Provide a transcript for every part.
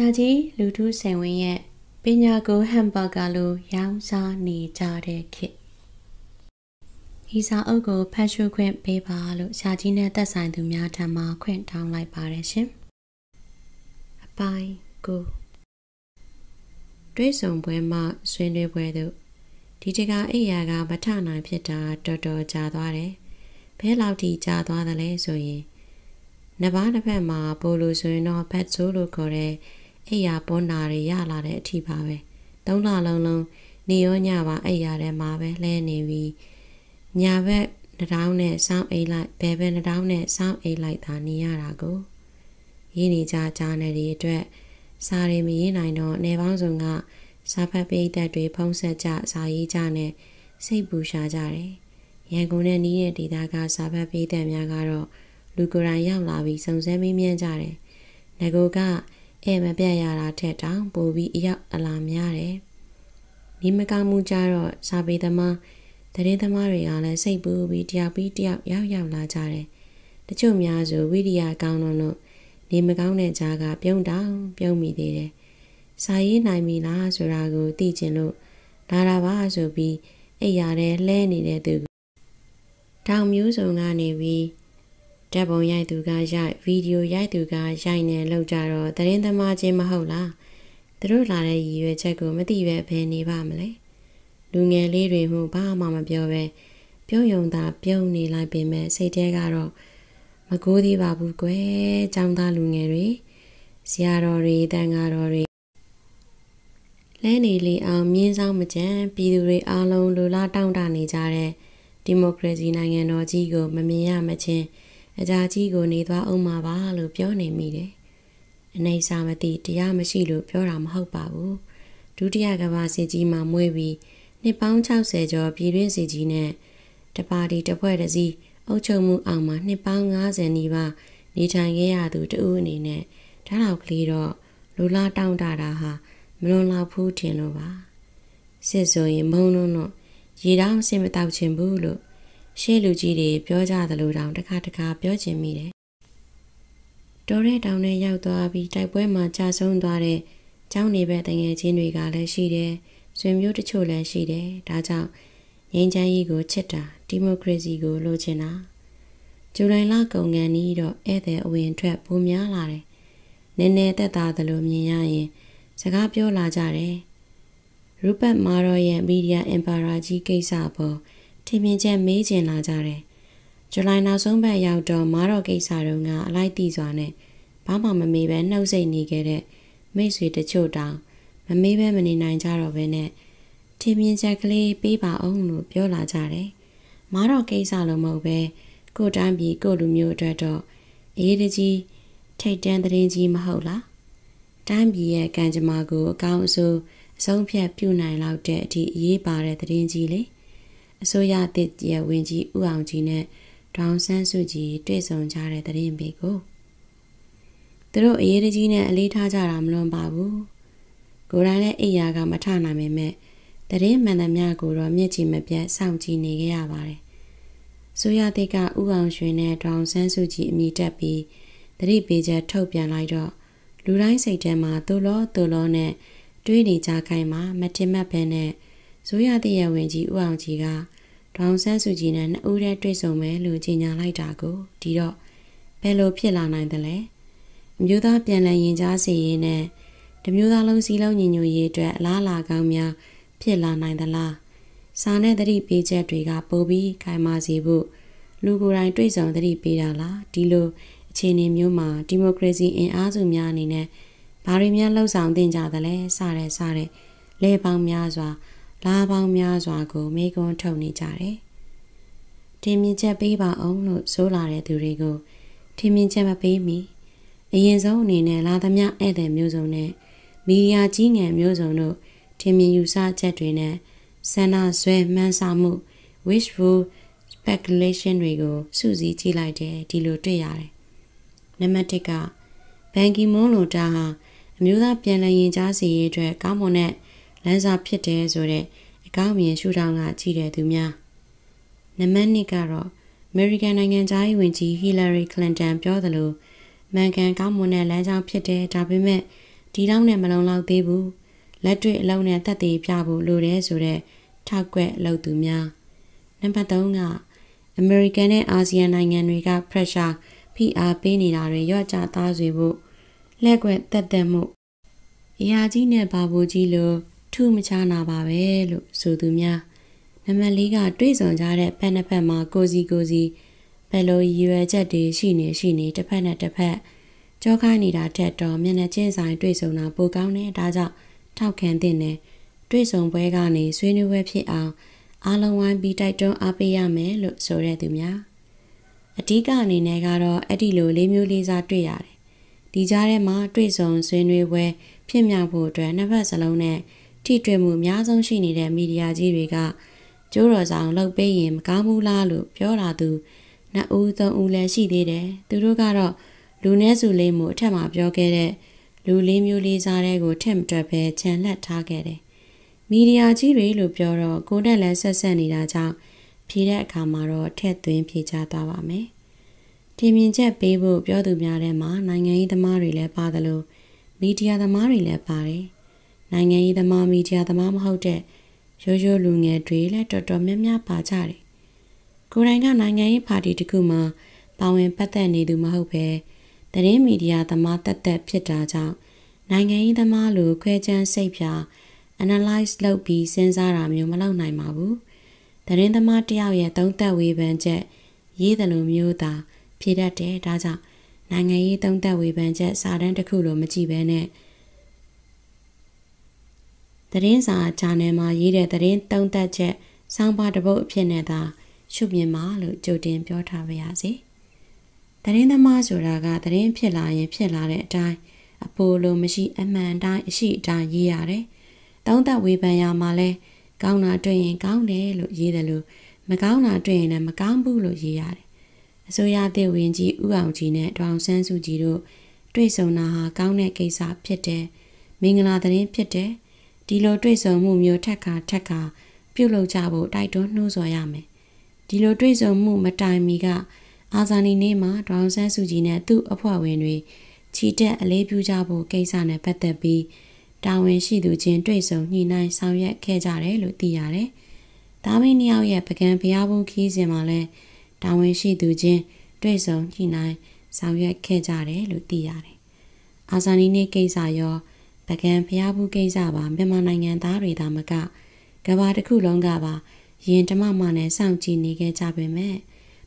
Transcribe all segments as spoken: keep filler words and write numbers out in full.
小鸡露出神文耶，并且狗汉堡咖喱要上你家的去。 伊上欧个派出官被扒了，下级呢得三度面战马困当来扒了些。拜个，对上班嘛，顺利不到。提这个一夜个不差那批渣，多多加多嘞，别老提加多的嘞，所以，那把那批嘛，不如说那批走路过来，一夜不拿的也拿的提扒呗，都拿冷冷，你要伢话一夜的马呗来那位。 nhà về đào này sao ấy lại bé về đào này sao ấy lại tan nhà ra cô, yên đi cha cha này đi chơi, sao đi mi này nó này bao giờ ngã, sao phải bị đại đội phong sát cha sao ý cha này, say bù sa cha đấy, nhà cô này đi đi đại ca sao phải bị đại nhà ca rồi, lúc cô ra nhà là bị sống sẽ bị miên cha đấy, này cô cả em mà bé nhà là trẻ trắng bố bị yếu làm nhà đấy, đi mà càng mua cha rồi sao bị ta mà 但是他妈的，俺来西部比较比较遥遥拉差嘞。这种苗族比利亚讲了呢，你们讲的价格比较比米的嘞。所以那米拉就拉个低进路，拉拉娃就比哎呀嘞来你嘞多。当苗族俺那边，这帮伢都家伢 ，video 伢都家伢呢老家了，但是他妈这么好啦，这都拉来一月这个么地月陪你爸么嘞。 လူငယ်လေးတွေဟိုဘာမှမပြောပဲပြုံးယုံတာပြုံးနေလိုက်ပေမဲ့စိတ်ထဲကတော့မကိုးသေးပါဘူးကွယ်ចောင်းသားလူငယ်တွေဇာတော်တွေတန်ဃာတော်တွေလဲနေလေအောင်မြင်းဆောင်မကြံပြည်သူတွေအားလုံးလူလာတောင်းတနေကြတဲ့ဒီမိုကရေစီနိုင်ငံတော်ကြီးကိုမမြင်ရမချင်းအကြာကြီးကိုနေသွားအောင်မှာပါလို့ပြောနေမိတယ်အနေစာမသိတရားမရှိလို့ပြောတာမဟုတ်ပါဘူးဒုတိယကမ္ဘာစစ်ကြီးမှာမွေးပြီး နှစ်ပေါင်း၆၀ကျော်ပြည်တွင်းစီကြီးနဲ့တပါတီတပွဲတစည်းအုပ်ချုပ်မှုအောင်မှာနှစ်ပေါင်း၅၀နီးပါးနေထိုင်ခဲ့ရသူတဦးအနေနဲ့ဒါလောက်ကလေးတော့လူလာတောင်းတတာဟာမလွန်လောက်ဖူးထင်လို့ပါစစ်ဆိုရင်မုံလုံးတော့ရေတောင်းစင်မတောက်ချင်ဘူးလို့ရှေ့လူကြီးတွေပြောကြသလိုတောင်တစ်ခါတစ်ခါပြောချင်မိတယ်တော်တဲ့တောင်နဲ့ရောက်သွားပြီးတိုက်ပွဲမှာကြာဆုံးသွားတဲ့เจ้าနေဘက်တငယ်ချင်းတွေကလည်းရှိတယ် ဆွေမျိုးတချို့လည်းရှိတယ်ဒါကြောင့်ငြိမ်းချမ်းရေးကိုချစ်တာဒီမိုကရေစီကိုလိုချင်တာဇူလိုင်လကုန်ကန်နီးတော့ဧည့်သည်အဝင်ထွက်ပိုများလာတယ်နည်းနည်းသက်သာသလိုမြင်ရရင်စကားပြောလာကြတယ်ရူပတ်မာရောရဲ့မီဒီယာအင်ပါရာကြီးကိစ္စပေါ်ထင်မြင်ချက်မေးချင်လာကြတယ်ဇူလိုင်နောက်ဆုံးပတ်ရောက်တော့မာရောကိစ္စတုန်းကအလိုက်တီစွာနဲ့ဘာမှမမေးပဲနှုတ်ဆက်နေခဲ့တဲ့မိတ်ဆွေတချို့တောင် မမေးပဲမနေနိုင်ကြတော့ပဲနဲ့ထင်မြင်ချက်ကလေးပေးပါအောင်လို့ပြောလာကြတယ်။မာတော့ကိစ္စလုံးမဟုတ်ပဲကို့တိုင်းပြည်ကို့လူမျိုးအတွက်တော့အရေးတကြီးထိတ်တန့်သတင်းကြီးမဟုတ်လား။တိုင်းပြည်ရဲ့ကံကြမ္မာကိုအကောင်းအဆိုးအဆုံးဖြတ်ပြုနိုင်လောက်တဲ့အထိအရေးပါတဲ့သတင်းကြီးလေ။အစိုးရသစ်ရဲ့ဝန်ကြီးဦးအောင်ကြီးနဲ့ဒေါအောင်ဆန်းစုကြည်တွေ့ဆုံကြတဲ့သတင်းပေကိုသူတို့အရေးတကြီးနဲ့အလေးထားကြတာမလွန်ပါဘူး။ ကိုယ်တိုင်လည်းအိယာကမထနိုင်ပေမဲ့တရင်မှန်သမျှကိုတော့မျက်ခြေမပြတ်စောင့်ကြည့်နေခဲ့ရပါတယ်။ဆိုရသက်ကဥအောင်ရွှင်နဲ့ဒေါအောင်ဆန်းစုကြည်အမိတက်ပြီးတတိပေချက်ထုတ်ပြန်လိုက်တော့လူတိုင်းစိတ်ထဲမှာသူလောသူလောနဲ့တွေးနေကြခိုင်းမှာမထင်မှတ်ပဲနဲ့ဆိုရသက်ရဲ့ဝင်ကြီးဥအောင်ကြီးကဒေါအောင်ဆန်းစုကြည်နဲ့နှစ်ဦးတည်းတွေ့ဆုံမယ်လို့ကြေညာလိုက်တာကိုဒီတော့ဘယ်လိုဖြစ်လာနိုင်သလဲ။အမျိုးသားပြန်လည်ရင်ကြားစီရင်နဲ့ တမျိုးသားလုံးစည်းလုံးညီညွတ်ရေးအတွက်အလားအလာကောင်းများဖြစ်လာနိုင်သလားစာနဲ့သတိပေးချက်တွေကပိုပြီးခိုင်မာစေဖို့လူကိုယ်တိုင်တွေ့ဆုံသတိပေးတာလားဒီလိုအခြေအနေမျိုးမှာဒီမိုကရေစီအင်အားစုများအနေနဲ့ဘာတွေများလှုပ်ဆောင်သင့်ကြသလဲစတဲ့စတဲ့လဲပေါင်းများစွာလားပေါင်းများစွာကိုမေးခွန်းထုတ်နေကြတယ်ထင်မြင်ချက်ပေးပါအောင်လို့ဆိုလာတဲ့သူတွေကိုထင်မြင်ချက်မပေးမီအရင်ဆုံးအနေနဲ့လာသမျှဧည့်သည်မျိုးစုံနဲ့ မီဒီယာကြီးငယ်မျိုးစုံတို့ထင်မြင်ယူဆချက်တွေနဲ့ဆန္ဒဆွဲမှန်းဆမှု wishful speculation တွေကိုစုစည်းကြည့်လိုက်တယ်ဒီလိုတွေ့ရတယ်။နံပါတ်တစ်ကဘန်ကီမွန်းလိုတာဟာအမျိုးသားပြန်လည်ရင်ကြားစီရေးအတွက်ကောင်းမွန်တဲ့လမ်းစာဖြစ်တယ်ဆိုတဲ့အကောင်းမြင်ရှုထောင့်ကကြည့်တဲ့သူများ။နံပါတ်နှစ်ကတော့ American နိုင်ငံသားရေးဝန်ကြီး Hillary Clinton ပြောသလိုမှန်ကန်ကောင်းမွန်တဲ့လမ်းကြောင်းဖြစ်တယ်ဒါပေမဲ့ Di down a malone loud debu. Let it alone at that day, Piabu, Lure, Taque, Lautumia. Nampadonga American ASEAN Anganriga pressure. P R P Nidare, your chata zibu. Leguet that demo. Iadine babu gilo, two michana babelo, Sudumia. Namaliga, treason jare, penapema, gozi gozi. Bello yue jetty, shini, shini, tapen at the pet. Jokanida tetro, menachin sign treasona, bogane, daza, tauken dinner. Treason wegani, swinu websi out. Along one be title apeyame, look so redumia. Adigani negaro, edilo, limuliza triare. Dijare ma, treason, swinu we, pimia potre, never salone. Titremu miazon shini de media ziriga. Jorosan, log bayim, gamula loop, pioradu. Na uton ule she did it. Durugaro, Lunezule mo tem up your get it. Lulimuliza go temp trape, ten let target it. Media giri lupioro, go the lesser sanitaja. Pire camaro, tet twin picha tavame. Timin jet babu, biodumia rema, nanga the marile padalo. Media the marile pari. Nanga the ma media the mam hote. Jojo lunga drill at the domemia patari. Kuranga Nangai party to Kuma, Bowing Patani do Mahope, the Remedia the Mata de Pietaja, Nangai the Malu, Quejan Sapia, analyzed low pea senzaram Yumalonai Mabu, the Ren the Matiawe don't that we venture, ye the Lumuta, Pirate Daza, Nangai don't that we venture, Sadan the Kulo Machibene. The Rens are Chanema, ye the Ren don't that jet, some part of both Pianeta. Should be a malu, Jodin Piotaviazi. That in the Mazuraga, that in Pilay, Pilare die, Apollo, Machi, a man die, she die, ye are. Down that we bay a male, Gauna drain, Gaune, look ye the loo, Magauna drain, and Magambu look ye are. So ya de wingy, Uaugine, drown sensu giro, Dreson naha, Gaune gaze up piete, Mingla the in piete, Dilo Dreson mumio teca, teca, Pulo jabo, I don't know so yame. Dilo Dreson moon, Matamiga, Azani Nema, drowns and Sujina, two upon Winry, cheated a lay pujabo, gaze on a better bee. Down when she do gin Dreson, ni nine sound yet cajare, look diare. Down when now yet began Piabo keys in Malay. Down when she do gin Dreson, ni nine sound yet cajare, look diare. Azani ne gaze are your began Piabo gaze aba, Bemanang and Dari Damaga, Gabata Kulongaba. Yen to mamma and some genie gets up in me.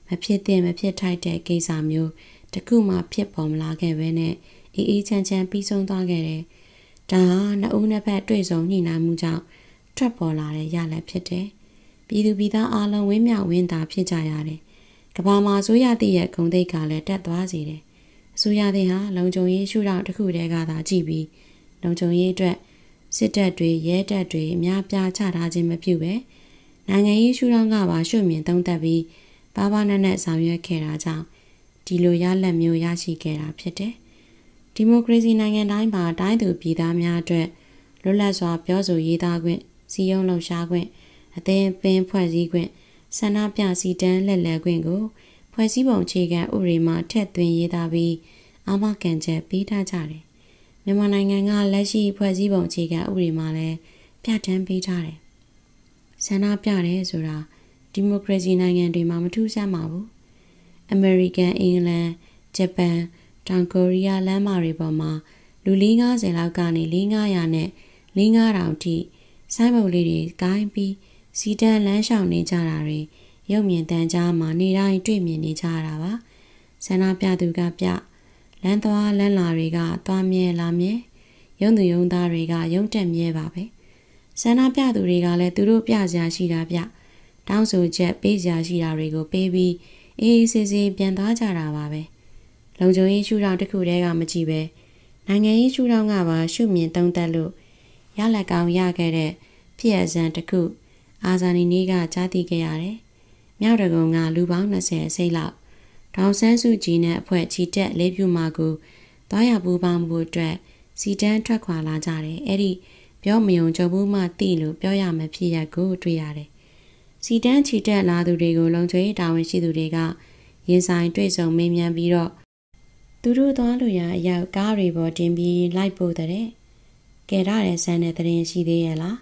My pit them a pit tight deck gaze on you. The kuma pit bomb like a venet. It eats and champies on target. Daha, na una pet dress on Nina Muja. Trapple are a yalla pite. Be do be that along with me out wind up pitayare. Kabama suya de con de gale that was it. Suya de ha, long joy shoot out the coup de gada gibi. Long joy dread. Sit that tree, yet that tree, mea pia chatas in my pube. Nangai Shuranga was showing down that be Baba Nanet Samia Kerata. Dilo ya lemio yashi kera pete. Democracy Nangan Dime died to be damia dread. Lola saw Piozo Yida Gwent, Sion Lo Shagwent, a then Ben Poisy Gwent, Sana Piasi Den Lele Gwengo, Poisy Bon Chiga Urima Tet Twin Yida be Amakan Jet Pita Tare. Memananga Leshi Poisy Bon Chiga Urimale, Piatan Pitare. Sana Piare Zura, Democracy Nangan de Mamatu Samabu, America, England, Japan, Tankoria, Lamaribama, Lulinga, Zelagani, Linga Yane, Linga Rauti, Simon Lady, Gaimpi, Sita Lanshaw Nijarari, Yomian Tanjama, Nira, Dreamy Nijarava, Sana Piaduga Pia, Lantoa, Lanariga, Tamie Lamie, Yondu Yondariga, Yontemie Babe. Sana Piadu regale, Duro Piazia Shida Pia. Down so jet, Bazia Shida rego, baby. E. Sisi Piantaja Ravabe. Lojo e shoot out the Kudega Machibe. Nanga e shoot out Gava, shoot me down that loop. Yalaka Yagade, Piers and the coop. Azani Niga Chati Gayare. Miadagonga Lubana says, say loud. Down Sansu Gina, Puet, she dead, leave you Mago. Diabu bamboo dread. See Dan Traquala Jare, Eddie. Pio Mion Jabuma Tilu, Pioyama Pia go triare. See Dan she dead la do rego long to eight hours she do rega. Yes, I trace on Mimian Biro. Turu Taluya Yau Garibo Jimbi Lightbodare. Gerare Sanet Rensi de la.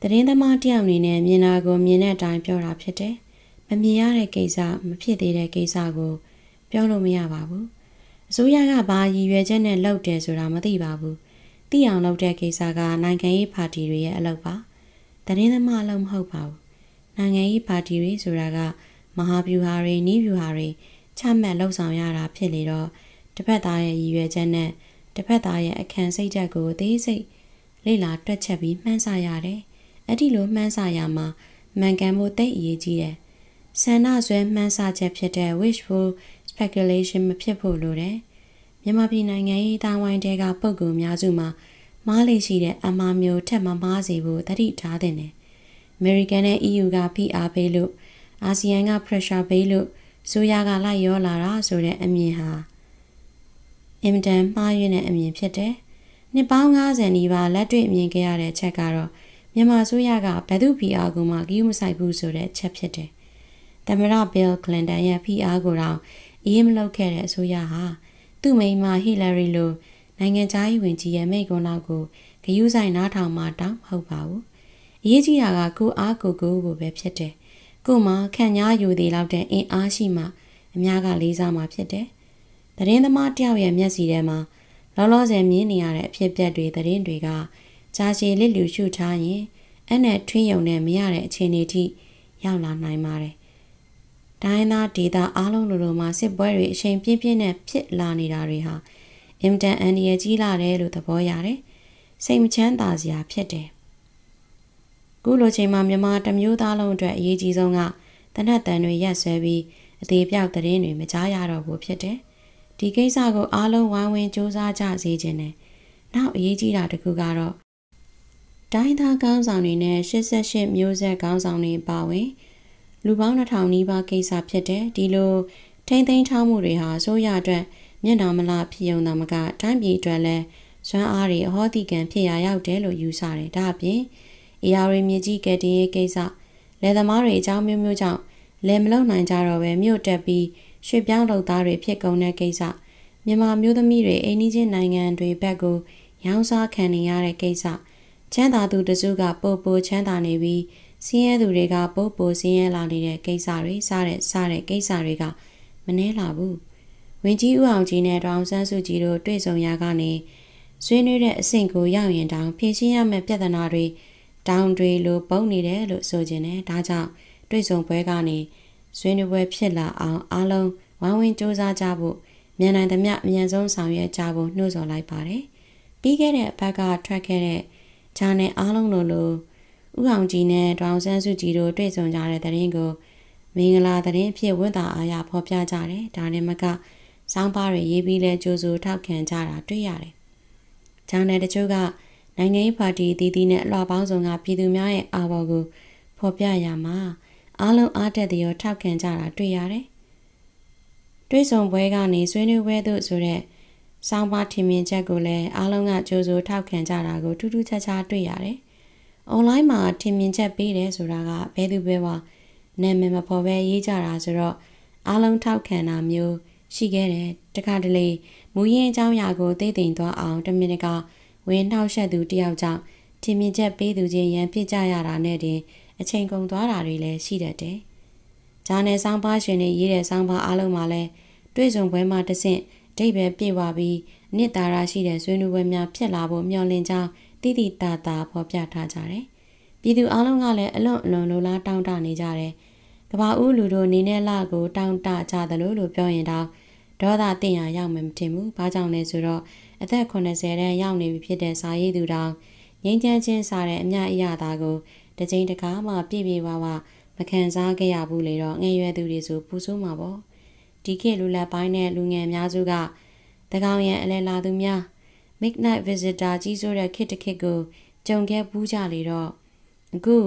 The Rinda Martiamni Minago Mineta Pura Pete, Mamiare Kesa, Mapide Kesago, Piolomia Babu. Suyaga Ba Yujan and Lote Suramati Babu. Tian Lote Kesaga, Nangai Patiri Alopa. The Rinda Malum Hopao. Nangai Patiri Suraga, Mahabuhari, Nibuhari. 差咩路上也拉撇嚟咯，特別大嘅二月真呢，特別大嘅一間四隻個地色，你拿對出邊掹曬嘢咧，一啲路掹曬嘢嘛，掹緊冇得意啲嘅，成日想掹曬隻撇嘅 wishful speculation 撇破路咧，因為邊樣嘢單位啲嘅報告咩做嘛，馬來西亞阿媽苗踢媽媽事務得啲差啲呢，美國嘅 E U 嘅 P R 俾路，亞視嘅 pressure 俾路。 Suyaga la yola ra sure emiha. Imden payune emi pite. Nipanga zeniva ledri migare checaro. Mima Suyaga pedupi aguma gimusaibu sure chepite. Tamara bill clenda ya pi agora. Im locare suyaha. Tu may ma hilary lo. Nangetai winti ye may go nago. Kayusa nata madam hopao. Yetiaga ku aku go website. 故嘛，看伢有地老的，因阿西嘛，伢个理查嘛，撇的。但人他妈钓也咩事的嘛，老老在面里伢嘞撇撇对，但人对个，假使你流手查伊，俺嘞吹牛嘞，伢嘞前日天要拿奶妈嘞。但那地大阿龙路路嘛是白瑞，身边边嘞撇拉尼拉瑞哈，因在俺爷子拉嘞路头包伢嘞，谁唔抢大事也撇的。 古罗前嘛，咪嘛，咱有打龙爪，一只手啊，但系单位也随便，代表的人类咪差伢罗不撇的。第几三个阿龙弯弯九三加时间呢？那一只拉的够噶咯。但系他讲上年呢，实实实没有在讲上年八位，鲁邦的头泥巴给啥撇的？第六，天天长木的下手压转，你那么拉皮又那么个，真皮转嘞，算阿里好地干皮也要得了有啥嘞？大便。 要人面子给点给啥？来他妈的找喵喵找，来不老难找了呗？没有这边水表老大的撇高呢给啥？你妈没得米的，哎，你这男人对别个养啥看人家的给啥？钱大都得做个宝宝，钱大那边钱都得个宝宝，钱哪里的给啥的？啥的啥的给啥的个？没那老母，问起我后几年装三手机了，对上牙干呢？孙女的身高要人长，偏心也没别的哪里。 当对路保你的路手机呢？大家对上不讲呢，虽然我撇了啊，阿龙晚晚做啥家务？明年的明明从三月家务弄上来办嘞。第个嘞，别个拆开嘞，像那阿龙路路，五行街呢，中山树街路对上家嘞，的那个明个啦，的那撇文大阿爷跑偏家嘞，家里么个上班嘞也比嘞就是偷看家啦对呀嘞，像那的这个。 နိုင်ငံရေးပါတီတီတီနဲ့လွှာပေါင်းစုံကပြည်သူများရဲ့အာဘော်ကိုဖော်ပြရမှာအားလုံးအားတက်တဲ့ရောထောက်ခံကြတာတွေ့ရတယ်။တွေ့ဆုံပွဲကနေဆွေးနွေးပွဲသို့ဆိုတဲ့စောင်းပါထင်မြင်ချက်ကိုလည်းအားလုံးကကြိုးစိုးထောက်ခံကြတာကိုထူးထူးခြားခြားတွေ့ရတယ်။ online မှာထင်မြင်ချက်ပေးတယ်ဆိုတာကဘယ်သူပဲပါနာမည်မဖော်ပဲရေးကြတာဆိုတော့အားလုံးထောက်ခံတာမျိုးရှိခဲ့တယ်။တခါတလေမူရင်းအကြောင်းအရာကိုသိသိသွားအောင်တမင်တကာ ဝင်နှောက်ယှက်သူတယောက်ကြောင့်ထင်မြင်ချက်ပေးသူချင်းရန်ပြစ်ကြရတာနဲ့တင်အချိန်ကုန်သွားတာတွေလည်းရှိတတ်တယ်။ဂျာနယ်ဆောင်းပါးရှင်တွေရေးတဲ့ဆောင်းပါးအားလုံးမှာလည်းတွေ့ဆုံပွဲမှာတစ်ဆင့်အဓိပ္ပာယ်ပြည့်ဝပြီးအနှစ်သာရရှိတဲ့ဆွေးနွေးပွဲများဖြစ်လာဖို့မျှော်လင့်ကြောင်းတိတိတသာဖော်ပြထားကြတယ်။ပြည်သူအားလုံးကလည်းအလွန်အလွန်လိုလားတောင်းတနေကြတယ်။ကမ္ဘာဦးလူတို့နေနဲ့လကိုတောင်းတကြသလိုလို့ပြောရင်တော့ဒေါသတင်ရရောက်မှမထင်ဘူး။ဘာကြောင့်လဲဆိုတော့ အသက်eightyတန်းရောက်နေပြီဖြစ်တဲ့စာရေးသူတောင်ငြိမ်းချမ်းခြင်းစာတဲ့အမြအရသာကိုတစ်ချိန်တစ်ခါမှပြည့်ပြည့်ဝဝမခံစားခဲ့ရဘူးလေတော့ငယ်ရွယ်သူတွေဆိုပူဆိုးမှာပေါ့ဒီခေတ်လူလက်ပိုင်းနဲ့လူငယ်များစုကတကောင်ရံအလဲလာသူများ midnight visitor ကြီးစိုးတဲ့ခေတ်တစ်ခေတ်ကိုကြုံခဲ့ဘူးကြလေတော့အခု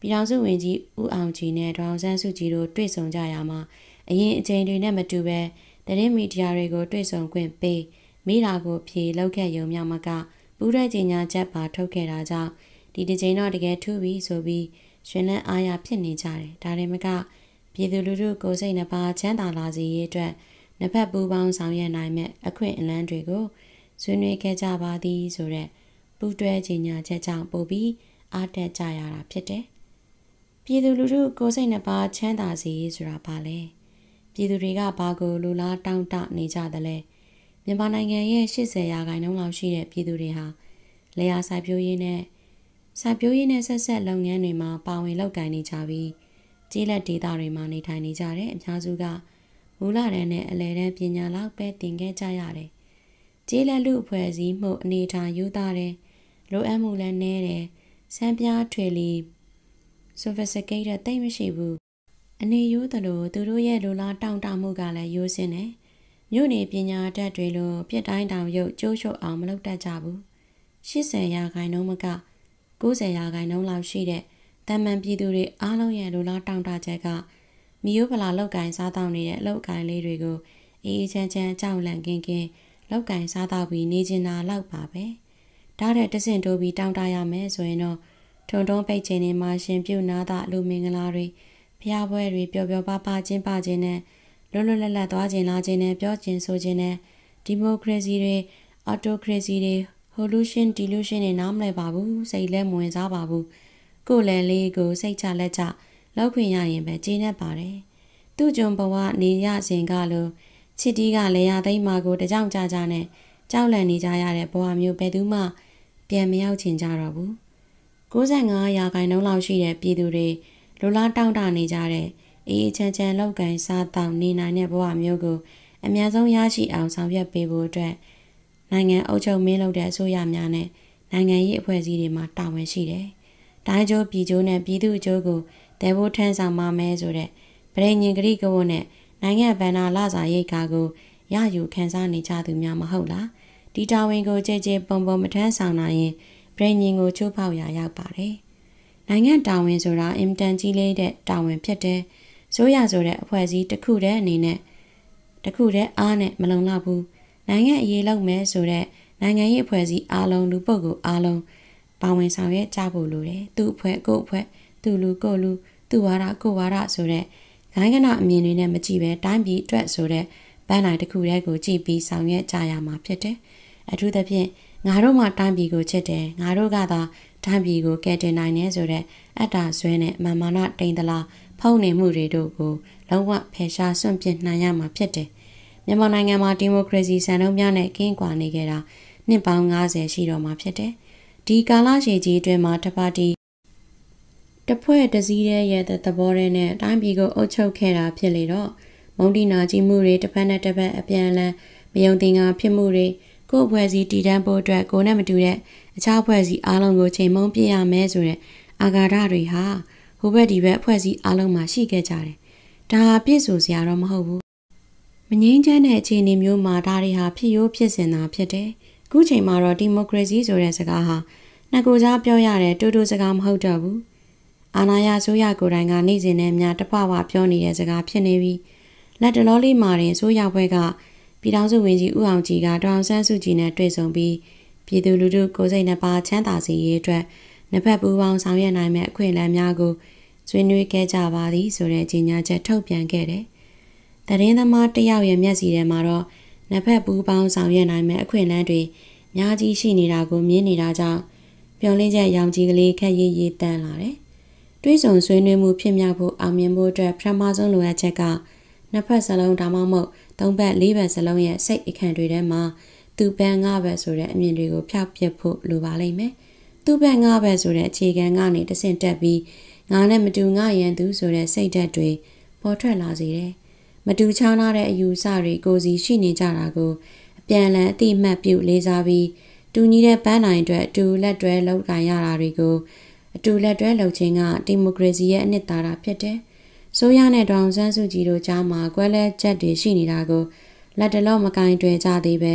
ပြည်ထောင်စုဝန်ကြီးဦးအောင်ကြည်နဲ့ဒေါအောင်ဆန်းစုကြည်တို့တွေ့ဆုံကြရမှာအရင်အချိန်တွေနဲ့မတူပဲသတင်းမီဒီယာတွေကိုတွေ့ဆုံခွင့်ပေး မိလာကိုဖြေလောက်ခဲ့ရုံမြောက်မကပူရဲကြီးညာချက်ပါထုတ်ခဲ့တာကြောင့်ဒီတစ်ချိန်တော့တကယ်ထူးပြီဆိုပြီးရှင်လန်းအားရဖြစ်နေကြတယ်ဒါရင်မကပြည်သူလူထုကိုစိတ်နှပါချမ်းသာလာစေရေးအတွက် နှစ်ဖက်ပူးပေါင်းဆောင်ရွက်နိုင်မဲ့အခွင့်အလမ်းတွေကိုဆွေးနွေးခဲ့ကြပါသည်ဆိုတဲ့ပူးတွဲကြေညာချက်ကြောင့်ပိုပြီးအားတက်ကြရတာဖြစ်တယ်။ပြည်သူလူထုကိုယ်စိတ်နှစ်ပါးချမ်းသာစေဆိုတာပါလေ။ပြည်သူတွေကဘာကိုလိုလားတောင်းတနေကြသလဲ။မြန်မာနိုင်ငံရဲ့၈၀ရာခိုင်နှုန်းလောက်ရှိတဲ့ပြည်သူတွေဟာလယ်ယာစိုက်ပျိုးရေးနဲ့စိုက်ပျိုးရေးနဲ့ဆက်ဆက်လုပ်ငန်းတွေမှာပါဝင်လုပ်ကိုင်နေကြပြီးကျေးလက်ဒေသတွေမှာနေထိုင်နေကြတဲ့အများစုကမူလတန်းနဲ့အလယ်တန်းပညာလောက်ပဲသင်ခဲ့ကြရတယ်။ကျေးလက်လူအဖွဲ့အစည်းမှုအနေထားယူတာတယ်၊လိုအပ်မှုလည်းနည်းတယ်၊စံပြထွေလီ sophisticated တိတ်မရှိဘူး။အနေယူသလိုသူတို့ရဲ့လိုလားတောင့်တမှုကလည်းရိုးစင်းတယ်။မြို့နေပညာတတ်တွေလိုပြစ်တိုင်းတောင်ရုပ်ကျိုးချုပ်အောင်မလုပ်တတ်ကြဘူး။၈၀ရာခိုင်နှုန်းမက၉၀ရာခိုင်နှုန်းလောက်ရှိတဲ့တာမန်ပြည်သူတွေအားလုံးရဲ့လိုလားတောင့်တချက်ကမီယိုဖလာလောက်ကန်စားတောင်းနေတဲ့အလောက်ကန်လေးတွေကိုအေးအေးချမ်းချမ်းကြောက်လန့်ကင်းကင်းလောက်ကန်စားတောက်ပြီးနေကျင်တာလောက်ပါပဲ။ဒါတဲ့တဆင့်တိုးပြီးတောင်းတရမယ်ဆိုရင်တော့ထုံထုံပိတ်ချိန်တွေမှာရှင်ပြုနာတာလူမင်္ဂလာတွေဖျားပွဲတွေပျော်ပျော်ပါပါကျင်းပခြင်းနဲ့လွတ်လွတ်လပ်လပ်သွားခြင်းလာခြင်းနဲ့ပြောခြင်းဆိုခြင်းနဲ့ဒီမိုကရေစီတွေအော်တိုကရေစီတွေ Holution Delusion တွေနားမလည်ပါဘူးစိတ်လည်းမဝင်စားပါဘူး။ကိုယ်လည်းလေးကိုစိတ်ချလက်ချလောက်ခွင့်ရရင်ပဲကျေနပ်ပါတယ်။သူ့ကျွန်ဘဝနေရစဉ်ကလိုချစ်တီးကလည်းရသိမ်းမာကိုတကြောင်ကြကြနဲ့ကြောက်လန့်နေကြရတဲ့ဘဝမျိုးဘယ်သူမှပြန်မရောက်ချင်ကြတော့ဘူး။၉၅ရာခိုင်နှုန်းလောက်ရှိတဲ့ပြည်သူတွေလိုလားတောင့်တနေကြတဲ့အေးအေးချမ်းချမ်းလောက်ကန်စားတောင်းနေနိုင်တဲ့ဘဝမျိုးကိုအများဆုံးရရှိအောင်ဆောင်ရွက်ပေးဖို့အတွက်နိုင်ငံအုပ်ချုပ်မင်းလုပ်တဲ့အစိုးရများနဲ့နိုင်ငံရေးအဖွဲ့အစည်းတွေမှာတာဝန်ရှိတယ်။တိုင်းကျိုးပြည်ကျိုးနဲ့ပြည်သူ့အကျိုးကိုတဲဖို့ထမ်းဆောင်မှမယ်ဆိုတဲ့ပရိညင်ဂရိကဝတ်နဲ့နိုင်ငံဗန္နာလစာရိတ်ခါကိုရယူခန်းစားနေကြသူများမဟုတ်လားဒီတာဝန်ကိုကြဲကြဲပုံပုံမထမ်းဆောင်နိုင်ရင်ပရိညင်ကိုချိုးဖောက်ရာရောက်ပါတယ်နိုင်ငံတာဝန်ဆိုတာအင်တန်ကြီးလေးတဲ့တာဝန်ဖြစ်တဲ့ဆိုရဆိုတဲ့အဖွဲ့အစည်းတစ်ခုတည်းအနေနဲ့တစ်ခုတည်းအားနဲ့မလုံလောက်ဘူးနိုင်ငံအရေးလုပ်မယ်ဆိုတဲ့နိုင်ငံရေးအဖွဲ့အစည်းအားလုံးလူပုဂ္ဂိုလ်အားလုံးပါဝင်ဆောင်ရွက်ကြဖို့လိုတယ်သူ့အဖွဲ့ကိုအဖွဲ့သူလူကိုလူသူဝါဒကိုဝါဒဆိုတဲ့ဂိုင်းကနအမြင်တွေနဲ့မကြည့်ပဲတိုင်းပြည်အတွက်ဆိုတဲ့ပန်းတိုင်းတစ်ခုတည်းကိုကြည့်ပြီးဆောင်ရွက်ကြရမှာဖြစ်တယ်။အထူးသဖြင့်ငါတို့မှတိုင်းပြည်ကိုချစ်တယ်ငါတို့ကသာတိုင်းပြည်ကိုကယ်တင်နိုင်တယ်ဆိုတဲ့အတ္တဆွဲနဲ့မာမာနတိမ်တလားဖုံးနေမှုတွေတို့ကိုလုံးဝဖယ်ရှားစွန့်ပစ်နိုင်ရမှာဖြစ်တယ်။မြန်မာနိုင်ငံမှာဒီမိုကရေစီစံနှုန်းများနဲ့ကင်းကွာနေကြတာနှစ်ပေါင်း၅၀ရှိတော့မှာဖြစ်တယ်။ဒီကာလရှည်ကြီးအတွင်းမှာတစ်ပါတီတဖွဲ့တစည်းရဲ့သဘောရဲနဲ့အတိုင်းပြည်ကိုအုပ်ချုပ်ခဲ့တာဖြစ်လေတော့မုန်တီနာကြီးမှုတွေတစ်ဖက်နဲ့တစ်ဖက်အပြန်အလှန်မယုံသင်္ကာဖြစ်မှုတွေကိုယ်အဖွဲ့အစည်းတည်တံ့ဖို့အတွက်ကိုယ်နဲ့မတူတဲ့အခြားအဖွဲ့အစည်းအားလုံးကိုချိန်မုံပြရမယ်ဆိုတဲ့အာဃာတတွေဟာဟိုဘက်ဒီဘက်အဖွဲ့အစည်းအားလုံးမှာရှိခဲ့ကြတယ်။ဒါဟာပြည့်စုံစရာတော့မဟုတ်ဘူး။မငြိမ်းချမ်းတဲ့အခြေအနေမျိုးမှာဒါတွေဟာဖြစ်ရိုးဖြစ်စဉ်သာဖြစ်တယ်။အခုချိန်မှာတော့ဒီမိုကရေစီဆိုတဲ့စကားဟာနှစ်ကိုယ်စားပြောရတဲ့တူတူစကားမဟုတ်တော့ဘူး။အာနာယဆိုရကိုယ်တိုင်ကနေ့စဉ်နဲ့များတပဝပြောနေတဲ့စကားဖြစ်နေပြီးလက်တလောလေးမှာတင်ဆိုရဘွဲကပြည်ထောင်စုဝန်ကြီးဦးအောင်ကြည်ကဒေါအောင်ဆန်းစုကြည်နဲ့တွေ့ဆုံပြီးပြည်သူလူထုကိုယ်စိတ်နှစ်ပါးချမ်းသာစေရေးအတွက်နှစ်ဖက်ပူးပေါင်းဆောင်ရွက်နိုင်မယ့်အခွင့်အလမ်းများကိုဆွေးနွေးခဲ့ကြပါသည်ဆိုတဲ့ကြေညာချက်ထုတ်ပြန်ခဲ့တယ်။သတင်းသမားတယောက်ရဲ့မျက်စီထဲမှာတော့နှစ်ဖက်ပူးပေါင်းဆောင်ရွက်နိုင်မယ့်အခွင့်အလမ်းတွေအများကြီးရှိနေတာကိုမြင်နေတာကြောင့်ပျော်လင့်ချက်ရောင်ကြီးကလေးခက်ရေးရေးတန်းလာတယ်။တွေးဆောင်ဆွေးနွေးမှုဖြစ်မြောက်ဖို့အောင်မြင်ဖို့အတွက်ပထမဆုံးလိုအပ်ချက်ကနှစ်ဖက်စလုံးဒါမှမဟုတ်သုံးဖက်လေးဖက်စလုံးရဲ့စိတ်အခန့်တွေထဲမှာသူပန်းငါပဲဆိုတဲ့အမြင်တွေကိုဖျောက်ပစ်ဖို့လိုပါလိမ့်မယ်။သူပန်းငါပဲဆိုတဲ့အခြေခံကနေတဆင့်တက်ပြီးငါနဲ့မတူငါရန်သူဆိုတဲ့စိတ်ဓာတ်တွေပေါ်ထွက်လာစေတယ်။မတူခြားနားတဲ့အယူအဆတွေကိုယ်စီရှိနေကြတာကိုအပြန်အလှန်အတိအမှတ်ပြုလေးစားပြီးတူညီတဲ့ပန်းနိုင်အတွက်တူလက်တွဲလုပ်ကိုင်ရတာတွေကိုအတူလက်တွဲလှုပ်ခြင်းကဒီမိုကရေစီရဲ့အနှစ်သာရဖြစ်တယ်။ဆိုရနဲ့ဒေါအောင်ဆန်းစုကြည်တို့ကြားမှာကွဲလဲချက်တွေရှိနေတာကိုလက်တလောမကင်တွယ်ကြသေးပဲ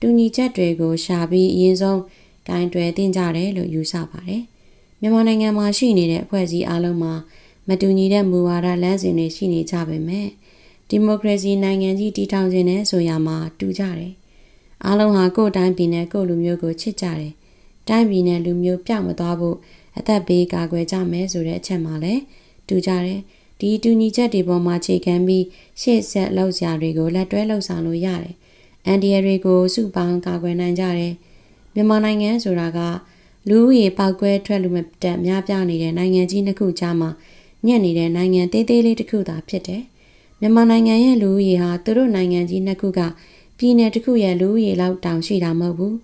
တူညီချက်တွေကိုရှာပြီးအရင်ဆုံးကင်တွယ်တင်ကြတယ်လို့ယူဆပါတယ်။မြန်မာနိုင်ငံမှာရှိနေတဲ့အဖွဲ့အစည်းအလုံးမှာမတူညီတဲ့မူဝါဒလမ်းစဉ်တွေရှိနေကြပေမဲ့ဒီမိုကရေစီနိုင်ငံကြီးတည်ထောင်ခြင်းနဲ့ဆိုရမှာတူကြတယ်။အလုံးဟာကိုယ့်တိုင်းပြည်နဲ့ကိုယ့်လူမျိုးကိုချစ်ကြတယ်။တိုင်းပြည်နဲ့လူမျိုးပြောင်းမသွားဖို့အသက်ဘေးကာကွယ်ကြမယ်ဆိုတဲ့အချက်မှလည်းတူကြတယ်第一度你在这帮马车干比，现在老家这个来转老山路下嘞，俺爹这个手帮家管难家嘞，别忙那眼说那个，路也包括穿路么的，面边里的那眼睛的口家嘛，眼里的那眼呆呆的口大撇的，别忙那眼眼路也哈，都罗那眼睛的口家，边那这口也路也老长水大毛布，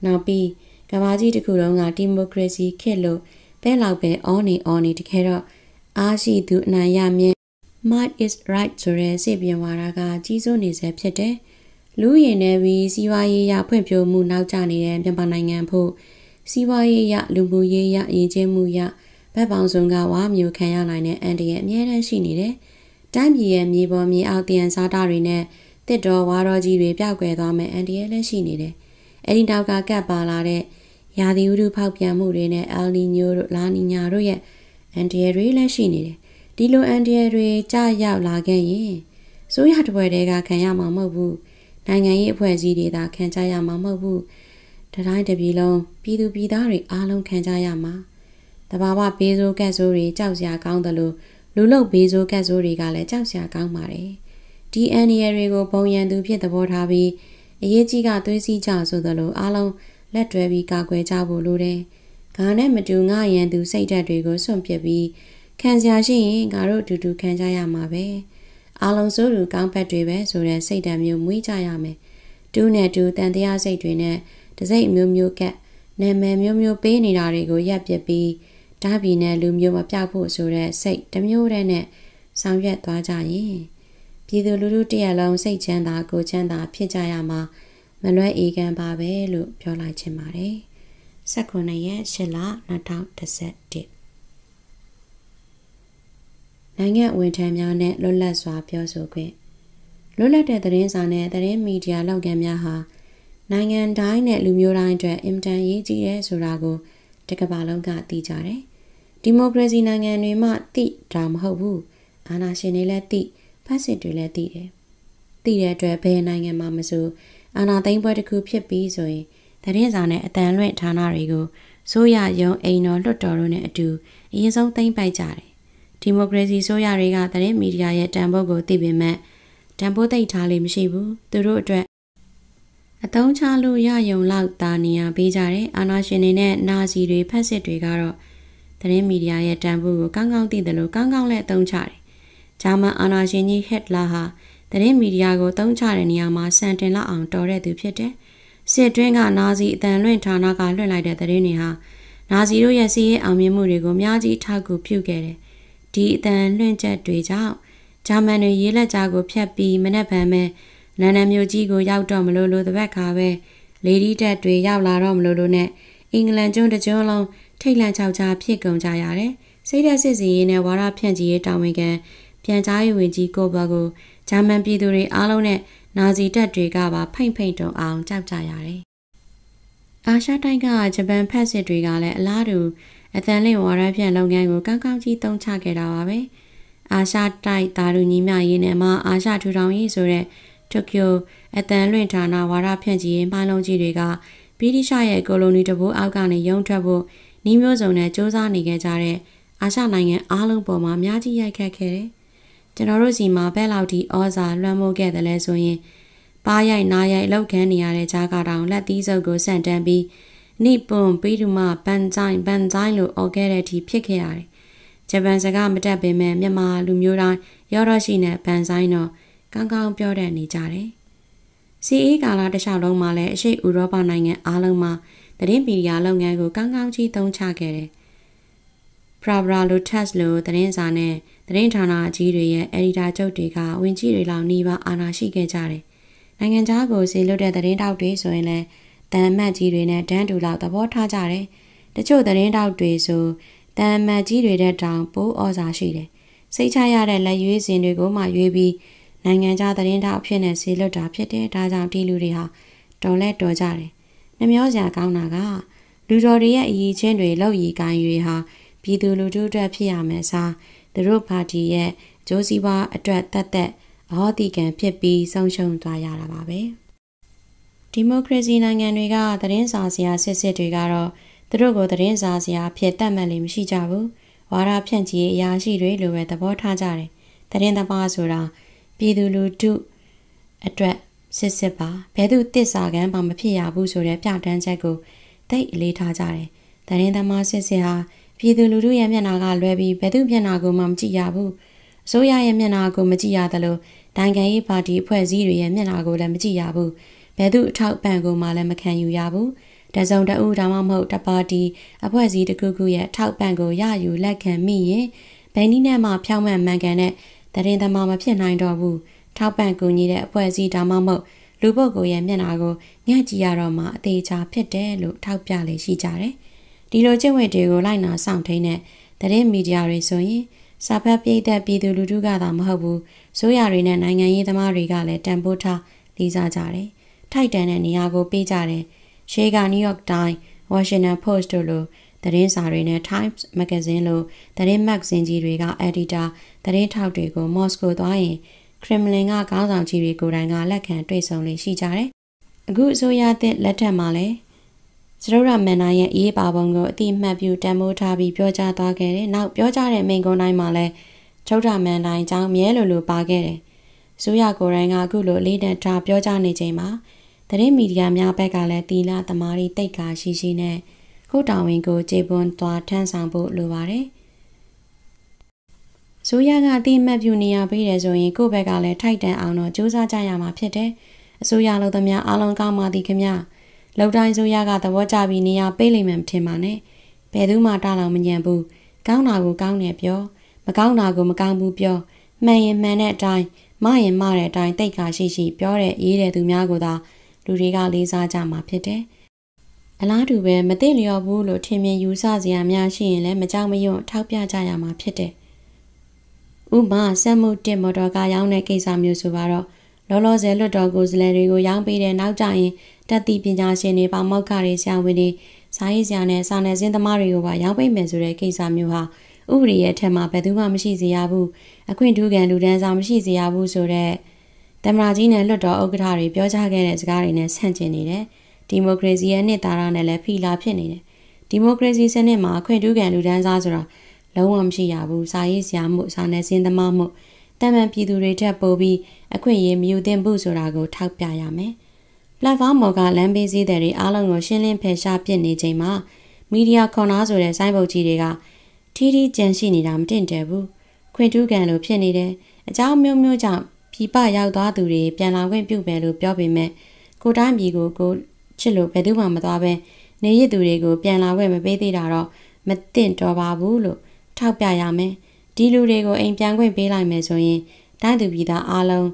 那边干嘛子这口龙啊 ，democracy 开了。 白老白奥尼奥尼的开了，阿西都那下面 ，Matt is right 做嘞这边话那个记住你才晓得。路沿那边西瓜叶呀，偏偏木老家里人偏把那眼破，西瓜叶呀，绿木叶呀，椰子木呀，白帮上个话没有看下来呢，俺的面人心里嘞，咱皮也没把没奥点啥道理呢，得着话到几位表怪他们，俺的人心里嘞，俺的老家干巴啦嘞。 亚的乌鲁跑偏木的呢，阿里牛肉、拉里牛肉也，俺爹瑞来吃呢。第六俺爹瑞家要拉干耶，所以他就回来个看下毛毛布，那俺也不会记得他看家下毛毛布。他那的皮龙，皮都皮大的，阿龙看家下嘛。他爸爸皮肉干熟的，照下讲的路，路路皮肉干熟的个来照下讲嘛的。第俺爹瑞个包烟都撇的包茶皮，也几个东西讲熟的路，阿龙。 လက်တွဲပြီးကာကွယ်ကြဖို့လိုတယ်။ဂါနဲ့မတူငါရန်သူစိတ်ဓာတ်တွေကိုစွန့်ပစ်ပြီးခံစရာရှိရင်ငါတို့အတူတူခံကြရမှာပဲ။အားလုံးစုလူကောင်းဘက်တွေပဲဆိုတဲ့စိတ်ဓာတ်မျိုးမွေးကြရမယ်။တူနဲ့တူတန်တရားစိတ်တွေနဲ့တစိမ့်မျိုးမျိုးကနာမည်မျိုးမျိုးပေးနေတာတွေကိုရပ်ပစ်ပြီးဓာပြည်နဲ့လူမျိုးမပြောက်ဖို့ဆိုတဲ့စိတ်တစ်မျိုးတည်းနဲ့ဆောင်ရွက်သွားကြရင်ပြည်သူလူထုတရက်လုံးစိတ်ချမ်းသာကိုယ်ချမ်းသာဖြစ်ကြရမှာ မလွဲအေးကမ်းပါပဲလို့ပြောလိုက်ချင်ပါတယ်၁၉ရက်၈လ၂၀၁၁နိုင်ငံဝန်ထမ်းများနဲ့လွတ်လပ်စွာပြောဆိုခွင့်လွတ်လပ်တဲ့သတင်းစာနဲ့သတင်းမီဒီယာလောက်ကမ်းများဟာနိုင်ငံတိုင်းနဲ့လူမျိုးတိုင်းအတွက်အင်တာအရေးကြီးတယ်ဆိုတာကိုတစ်ကမ္ဘာလုံးကသိကြတယ်ဒီမိုကရေစီနိုင်ငံတွေမှသိတာမဟုတ်ဘူးအာဏာရှင်တွေလည်းသိဖက်စစ်တွေလည်းသိတယ်သိတဲ့အတွက်ဘယ်နိုင်ငံမှမဆို အာဏာသိမ်းပွဲတစ်ခုဖြစ်ပြီးဆိုရင်သတင်းစာနဲ့အတန်လွင့်ဌာနတွေကိုဆိုရယုံအိမ်တော်လွှတ်တော်တို့နဲ့အတူအရင်ဆုံးသိမ်းပိုက်ကြတယ်။ဒီမိုကရေစီဆိုရတွေကသတင်းမီဒီယာရဲ့တန်ဖိုးကိုသိပေမဲ့တန်ဖိုးသိထားလို့မရှိဘူး။သူတို့အတွက်အသုံးချလို့ရယုံလောက်တာနေရပေးကြတယ်။အာဏာရှင်တွေနဲ့နာဇီတွေဖက်စစ်တွေကတော့သတင်းမီဒီယာရဲ့တန်ဖိုးကိုကောင်းကောင်းသိတယ်လို့ကောင်းကောင်းလည်းအသုံးချတယ်။ဂျာမန်အာဏာရှင်ကြီးဟစ်လာဟာ သတင်းမီဒီယာကိုတုံးချတဲ့နေရာမှာစံတင်လောက်အောင်တော်တဲ့သူဖြစ်တယ်။စစ်တွင်းကနာဇီအတန်လွင့်ဌာနကလွှင့်လိုက်တဲ့သတင်းတွေဟာနာဇီတို့ရဲ့စီးရဲအောင်မြင်မှုတွေကိုများကြီးထောက်ကူပြုခဲ့တယ်။ဒီအတန်လွင့်ချက်တွေကြောင့်ဂျာမန်တွေရေးလက်ကြားကိုဖျက်ပြီးမနက်ဖြန်မဲ့လန်ဒန်မြို့ကြီးကိုရောက်တော့မလို့လို့တပတ်ခါပဲလေဒီတက်တွေရောက်လာတော့မလို့လို့နဲ့အင်္ဂလန်ကျွန်းတကျွန်းလုံးထိတ်လန့်ချောက်ချာဖြစ်ကုန်ကြရတယ်။စိတ်ဓာတ်စစ်စင်ရေးနဲ့ဝါဒဖြန့်ချီရေးတာဝန်ခံပြန်ကြားရေးဝန်ကြီးကိုဘော်ကို ဂျာမန်ပြည်သူတွေအားလုံးနဲ့နာဇီတပ်တွေကပါဖိမ့်ဖိမ့်တုံအောင်ကြောက်ကြရတယ်။အာရှတိုက်ကဂျပန်ဖက်စစ်တွေကလည်းအလားတူအသံလင့်ဝါဒဖြန့်လုပ်ငန်းကိုကောင်းကောင်းကြီးတုံ့ချခဲ့တာပါပဲ။အာရှတိုက်တာလူညီမျှရေးနဲ့မှအာရှထူထောင်ရေးဆိုတဲ့တိုကျိုအသံလွင့်ဌာနဝါဒဖြန့်ကြီးရေးမှလုံးကြီးတွေကဗြိတိရှရဲ့ကိုလိုနီတဘိုးအောက်ကနေရုန်းထွက်ဖို့နှီးမျိုးစုံနဲ့စူးစမ်းနေခဲ့ကြတဲ့အာရှနိုင်ငံအားလုံးပေါ်မှာအများကြီးရိုက်ခတ်ခဲ့တယ်။ ကျွန်တော်တို့စီမှာဘက်လောက်ဒီဩဇာလွှမ်းမိုးခဲ့တယ်လဲဆိုရင်ပါးရိုက်နားရိုက်လောက်ခန်းနေရတဲ့ကြားကတောင်လက်သီးစုပ်ကိုဆန့်တန်းပြီးနိပွန်ပြီးသူမပန်ဆိုင်ပန်ဆိုင်လို့အော်ခဲ့တဲ့အထိဖြစ်ခဲ့ရတယ်။ဂျပန်စကားမတတ်ပေမဲ့မြန်မာလူမျိုးတိုင်းရောတော့ရှိနဲ့ပန်ဆိုင်တော့ကောင်းကောင်းပြောတတ်နေကြတယ်။ စီအေးကာလာတစ်လျှောက်လုံးမှာလည်းအရှိတ်ဥရောပနိုင်ငံအားလုံးမှာသတင်းမီဒီယာလုပ်ငန်းကိုကောင်းကောင်းကြီးသုံးချခဲ့တယ်။ ပရာဗရာလိုတက်စ်လိုသတင်းစာနဲ့သတင်းဌာနကြီးတွေရဲ့အယ်ဒီတာချုပ်တွေကဝင်ကြီးတွေလောက်နှီးပါအာဏာရှိခဲ့ကြတယ်။နိုင်ငံခြားကိုစေလွတ်တဲ့သတင်းတောက်တွေဆိုရင်လည်းတန်မတ်ကြီးတွေနဲ့တန်းတူလောက်သဘောထားကြတယ်။တချို့သတင်းတောက်တွေဆိုတန်မတ်ကြီးတွေတဲ့တောင်ပိုးဩဇာရှိတယ်။စိတ်ချရတဲ့လက်ရွေးစင်တွေကိုမှရွေးပြီးနိုင်ငံခြားသတင်းတောက်ဖြစ်နေစေလွတ်တာဖြစ်တဲ့ဒါကြောင့်ဒီလူတွေဟာတော်လဲတော်ကြတယ်။နှမျောစရာကောင်းတာကလူတော်တွေရဲ့အရေးချင်းတွေလောက်ရည်ကိုင်းတွေဟာ ပြည်သူလူထုအတွက်ဖြစ်ရမယ်စားသူတို့ပါတီရဲ့ဂျိုးစီးပွားအတွက်တက်တက်အဟောတိကံဖြစ်ပြီးဆုံးရှုံးသွားရတာပါပဲဒီမိုကရေစီနိုင်ငံတွေကသတင်းစာဆရာစစ်စစ်တွေကတော့သူတို့ကိုသတင်းစာဆရာဖြစ်တတ်မှတ်လို့မရှိကြဘူးဝ ဝါရ ဖြန့်ချီရေးအရာရှိတွေလိုပဲ သဘောထားကြတယ် သတင်းသမားဆိုတာ ပြည်သူလူထုအတွက် စစ်စစ်ပါ ဘယ်သူသစ္စာခံမှမဖြစ်ရဘူးဆိုတဲ့ ပြဋ္ဌာန်းချက်ကို သိပ်အလေးထားကြတယ် သတင်းသမားစစ်စစ်ဟာ ပြည်သူလူထုရဲ့မျက်နှာကလွဲပြီး ဘယ်သူမျက်နှာကိုမှမကြည့်ရဘူး အစိုးရရဲ့မျက်နှာကိုမကြည့်ရသလို နိုင်ငံရေးပါတီအဖွဲ့အစည်းတွေရဲ့မျက်နှာကိုလည်းမကြည့်ရဘူး ဘယ်သူအထောက်ပံ့ကိုမှလည်းမခံယူရဘူး တစုံတဦးဒါမှမဟုတ်တပါတီအဖွဲ့အစည်းတစ်ခုခုရဲ့ထောက်ပံ့ကိုရယူလက်ခံမိရင် ဘယ်နည်းနဲ့မှဖြောင့်မှန်မှန်ကန်တဲ့သတင်းသမားမဖြစ်နိုင်တော့ဘူး ထောက်ပံ့ကူညီတဲ့အဖွဲ့အစည်းဒါမှမဟုတ်လူပုဂ္ဂိုလ်ရဲ့မျက်နှာကိုငှက်ကြည့်ရတော့မှအသေးချာဖြစ်တယ်လို့ထောက်ပြလေရှိကြတယ် ဒီလိုကျင့်ဝတ်တွေကိုလိုက်နာစောင့်ထိန်းတဲ့သတင်းမီဒီယာတွေဆိုရင် စာဖတ်ပရိသတ်ပြည်သူလူထုကသာမဟုတ်ဘူး အစိုးရတွေနဲ့နိုင်ငံရေးသမားတွေကလည်းတန်ဖိုးထားလေးစားကြတယ် ထိုက်တန်တဲ့နေရာကိုပေးကြတယ် ရှေ့ကNew York Times, Washington Post တို့လိုသတင်းစာတွေနဲ့ Times Magazine လိုသတင်းမဂ္ဂဇင်းကြီးတွေကeditorသတင်းထောက်တွေကိုမော်စကိုသွားရင် ခရမလင်ကခေါင်းဆောင်ကြီးတွေကိုယ်တိုင်ကလက်ခံတွေ့ဆုံလေ့ရှိကြတယ် အခုအစိုးရအသစ်လက်ထက်မှာလည်းစတုတ္ထမန်ဒိုင်ရဲ့အရေးပါပုံကိုအတိအမှတ်ပြုတန်ဖိုးထားပြီးပြောကြားသွားခဲ့တယ် နောက်ပြောကြားတဲ့မိန့်ခွန်းတိုင်းမှာလည်း စတုတ္ထမန်ဒိုင်အကြောင်းမြဲလိုလိုပါခဲ့တယ် အစိုးရကိုယ်တိုင်ကအခုလိုအလေးနက်ထားပြောကြားနေချိန်မှာ သတင်းမီဒီယာများဘက်ကလည်းသီလသမာဓိသိက္ခာရှိရှိနဲ့ကိုယ့်တာဝန်ကိုကျေပွန်စွာထမ်းဆောင်ဖို့လိုပါတယ် အစိုးရကအတိအမှတ်ပြုနေရပေးတယ်ဆိုရင်ကိုယ့်ဘက်ကလည်းထိုက်တန်အောင်တော့ကြိုးစားကြရမှာဖြစ်တယ် အစိုးရလုပ်သမျှအားလုံးကောင်းပါသည်ခင်ဗျ လောက်တိုင်းအစိုးရကသဘောကျပြီးနေရပေးလိမ့်မယ်မထင်ပါနဲ့ ဘယ်သူမှတားလောင်မညံဘူး ကောင်းတာကိုကောင်းတယ်ပြော မကောင်းတာကိုမကောင်းဘူးပြော မှန်ရင်မှန်တဲ့အတိုင်းမှားရင်မှားတဲ့အတိုင်းသိက္ခာရှိရှိပြောတဲ့ရေးတဲ့သူများကိုသာ လူတွေကလေးစားကြမှာဖြစ်တယ် အလားတူပဲမသိလျော်ဘူးလို့ထင်မြင်ယူဆစရာများရှိရင်လည်းမကြောက်မရွံ့ထောက်ပြကြရမှာဖြစ်တယ် ဥပမာစက်မှုတစ်မော်တော်ကားရောင်းတဲ့ကိစ္စမျိုးဆိုပါတော့ လောလောဆယ်လွှတ်တော်ကိုယ်စားလှယ်တွေကိုရောင်းပေးတဲ့နောက်ကျရင်တတ်သိပညာရှင်တွေပါမောက္ခတွေဆရာဝန်တွေ စာရေးဆရာနဲ့စာနယ်ဇင်းသမားတွေကိုပါရောင်းပေးမယ်ဆိုတဲ့ကိစ္စမျိုးဟာ ဥပဒေရဲ့အထက်မှာဘယ်သူမှမရှိစေရဘူး အခွင့်ထူးခံလူတန်းစားမရှိစေရဘူးဆိုတဲ့ သမ္မတကြီးနဲ့လွှတ်တော်ဥက္ကဋ္ဌတွေပြောကြားခဲ့တဲ့စကားတွေနဲ့ဆန့်ကျင်နေတယ် ဒီမိုကရေစီရဲ့အနှစ်သာရနဲ့လည်းဖီလာဖြစ်နေတယ် ဒီမိုကရေစီစနစ်မှာအခွင့်ထူးခံလူတန်းစားဆိုတာလုံးဝမရှိရဘူး စာရေးဆရာမှု စာနယ်ဇင်းသမားမှု တမန်ပြည်သူတွေထက်ပိုပြီးအခွင့်အရေးမယူသင့်ဘူးဆိုတာကိုထောက်ပြရမယ် ပလက်ဖောင်းပေါ်ကလမ်းဘေးစည်းတွေအားလုံးကိုရှင်းလင်းဖယ်ရှားပစ်နေချိန်မှာ မီဒီယာခေါင်းနားဆိုတဲ့ဆိုင်းဘုတ်ကြီးတွေကထီးထီးကြန့်ရှိနေတာမတင့်တယ်ဘူး ခွင့်ထူးခံလို့ဖြစ်နေတယ် အကြောင်းအမျိုးမျိုးကြောင့် ပြည်ပရောက်သွားသူတွေပြန်လာခွင့်ပြုမယ်လို့ပြောပေမဲ့ ကိုယ်တိုင်းပြည်ကိုကိုယ်ချစ်လို့ဘယ်သူမှမသွားဘဲ နေရစ်သူတွေကိုပြန်လာခွင့်မပေးသေးတာတော့မသင့်တော်ပါဘူးလို့ထောက်ပြရမယ် ဒီလူတွေကိုအိမ်ပြန်ခွင့်ပေးလိုက်မယ်ဆိုရင် တိုင်းသူပြည်သားအားလုံး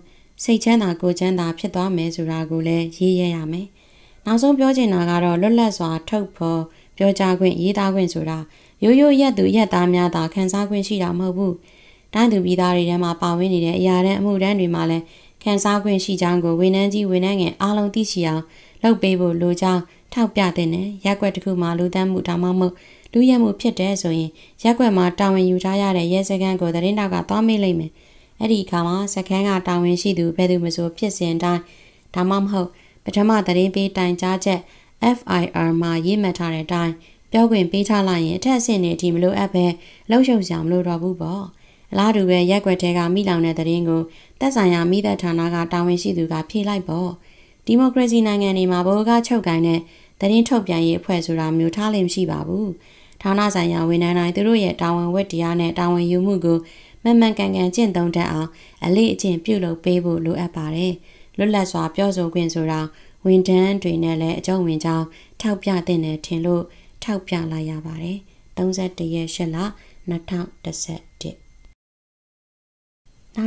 စိတ်ချမ်းသာကိုယ်ချမ်းသာဖြစ်သွားမယ်ဆိုတာကိုလည်းရေးရရမယ် နောက်ဆုံးပြောချင်တာကတော့လွတ်လပ်စွာထုတ်ဖော်ပြောကြားခွင့်ရေးသားခွင့်ဆိုတာ ရိုးရိုးအရပ်သူအရပ်သားများသာခံစားခွင့်ရှိတာမဟုတ်ဘူး တိုင်းသူပြည်သားတွေထဲမှာပါဝင်နေတဲ့ အရာတန်းအမှုတန်းတွေမှာလည်း ခံစားခွင့်ရှိကြောင်းကိုဝန်ထမ်းကြီးဝန်ထမ်းငယ်အားလုံးသိရှိအောင်လုပ်ပေးဖို့လိုကြောင်းထောက်ပြသင့်တယ် ရပ်ကွက်တစ်ခုမှာလူသတ်မှုဒါမှမဟုတ်လူရဲမှုဖြစ်တယ်ဆိုရင် ရပ်ကွက်မှာတာဝန်ယူထားရတဲ့ရဲစခန်းကိုသတင်းတောက်ကသွားမေးလိမ့်မယ် အဲဒီအခါမှာစခန်းကတာဝန်ရှိသူဘယ်သူမဆိုဖြစ်စဉ်တိုင်းဒါမှမဟုတ် ပထမသတင်းပေးတိုင်ကြားချက် F I R မှာရေးမှတ်ထားတဲ့အတိုင်း ပြောခွင့်ပေးထားလိုက်ရင် အထက်အဆင့်တွေအထိမလိုအပ်ဘဲလှုပ်ရှုပ်စရာမလိုတော့ဘူးပေါ့ အလားတူပဲရပ်ကွက်ထဲကမိလောင်တဲ့သတင်းကို သက်ဆိုင်ရာမီးသတ်ဌာနကတာဝန်ရှိသူကဖြေလိုက်ပေါ့ ဒီမိုကရေစီနိုင်ငံတွေမှာဗဟိုကချုပ်ကိုင်တဲ့သတင်းထုတ်ပြန်ရေးအဖွဲ့ဆိုတာမျိုးထားလည်းမရှိပါဘူး ဌာနဆိုင်ရာဝန်ထမ်းတိုင်းသူတို့ရဲ့တာဝန်ဝတ္တရားနဲ့တာဝန်ယူမှုကို မှန်မှန်ကန်ကန်ကျင့်သုံးတတ်အောင်အလေ့အကျင့်ပြုလုပ်ပေးဖို့လိုအပ်ပါတယ် လွတ်လပ်စွာပြောဆိုခွင့်ဆိုတာဝန်ထမ်းတွေနဲ့လည်းအကျုံးဝင်ကြောင်းထောက်ပြသင့်တယ်ထင်လို့ထောက်ပြလိုက်ရပါတယ် ၃၁ ရက် ၈ လ ၂၀၁၁ နောက်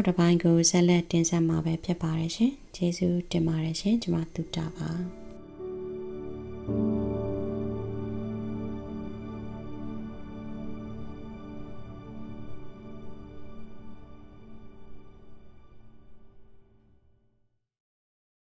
တစ်ပိုင်းကိုဆက်လက်တင်ဆက်မှာပဲဖြစ်ပါတယ်ရှင် ကျေးဇူးတင်ပါတယ်ရှင် ကျွန်မ သူတာပါ